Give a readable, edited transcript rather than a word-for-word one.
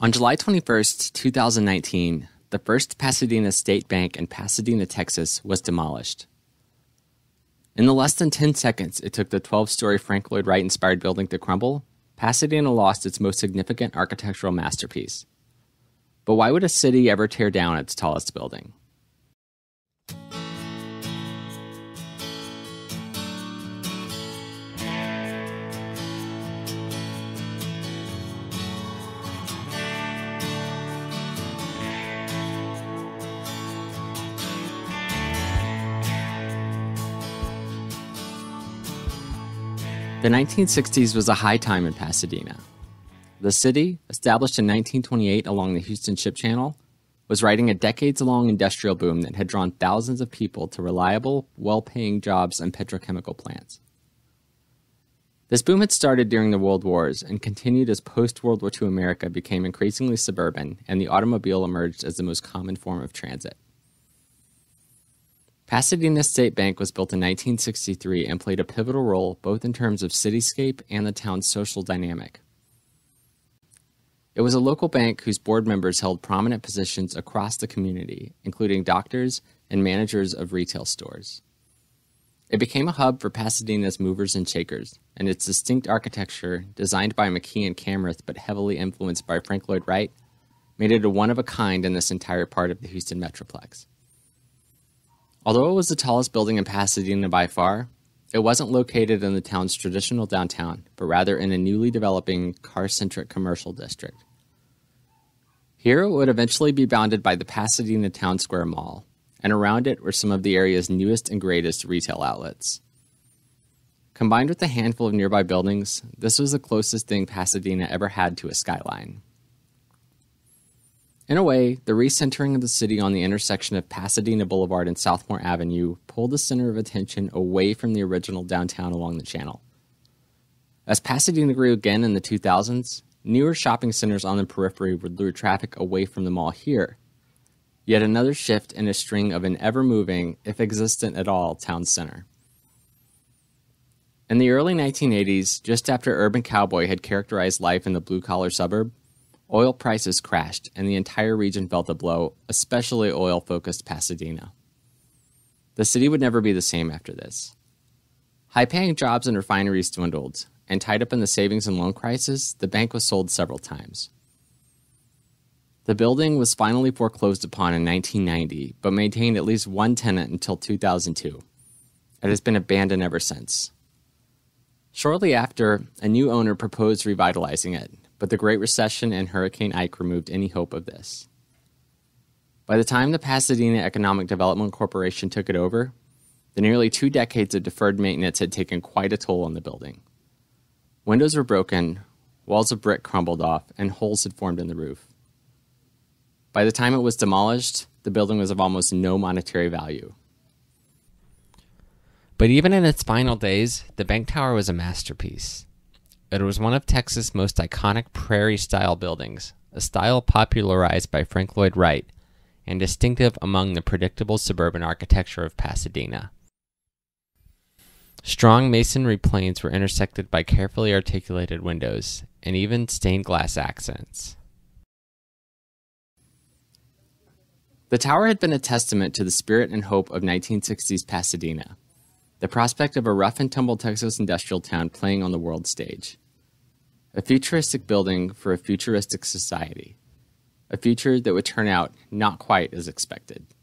On July 21st, 2019, the First Pasadena State Bank in Pasadena, Texas, was demolished. In the less than 10 seconds it took the 12-story Frank Lloyd Wright-inspired building to crumble, Pasadena lost its most significant architectural masterpiece. But why would a city ever tear down its tallest building? The 1960s was a high time in Pasadena. The city, established in 1928 along the Houston Ship Channel, was riding a decades-long industrial boom that had drawn thousands of people to reliable, well-paying jobs and petrochemical plants. This boom had started during the World Wars and continued as post-World War II America became increasingly suburban and the automobile emerged as the most common form of transit. Pasadena State Bank was built in 1963 and played a pivotal role both in terms of cityscape and the town's social dynamic. It was a local bank whose board members held prominent positions across the community, including doctors and managers of retail stores. It became a hub for Pasadena's movers and shakers, and its distinct architecture, designed by Mackie and Kamrath but heavily influenced by Frank Lloyd Wright, made it a one-of-a-kind in this entire part of the Houston Metroplex. Although it was the tallest building in Pasadena by far, it wasn't located in the town's traditional downtown, but rather in a newly developing car-centric commercial district. Here it would eventually be bounded by the Pasadena Town Square Mall, and around it were some of the area's newest and greatest retail outlets. Combined with a handful of nearby buildings, this was the closest thing Pasadena ever had to a skyline. In a way, the recentering of the city on the intersection of Pasadena Boulevard and Southmore Avenue pulled the center of attention away from the original downtown along the channel. As Pasadena grew again in the 2000s, newer shopping centers on the periphery would lure traffic away from the mall here. Yet another shift in a string of an ever-moving, if existent at all, town center. In the early 1980s, just after Urban Cowboy had characterized life in the blue-collar suburb, oil prices crashed, and the entire region felt the blow, especially oil-focused Pasadena. The city would never be the same after this. High-paying jobs and refineries dwindled, and tied up in the savings and loan crisis, the bank was sold several times. The building was finally foreclosed upon in 1990, but maintained at least one tenant until 2002. It has been abandoned ever since. Shortly after, a new owner proposed revitalizing it, but the Great Recession and Hurricane Ike removed any hope of this. By the time the Pasadena Economic Development Corporation took it over, the nearly 2 decades of deferred maintenance had taken quite a toll on the building. Windows were broken, walls of brick crumbled off, and holes had formed in the roof. By the time it was demolished, the building was of almost no monetary value. But even in its final days, the bank tower was a masterpiece. It was one of Texas' most iconic prairie-style buildings, a style popularized by Frank Lloyd Wright and distinctive among the predictable suburban architecture of Pasadena. Strong masonry planes were intersected by carefully articulated windows and even stained glass accents. The tower had been a testament to the spirit and hope of 1960s Pasadena, the prospect of a rough-and-tumble Texas industrial town playing on the world stage. A futuristic building for a futuristic society. A future that would turn out not quite as expected.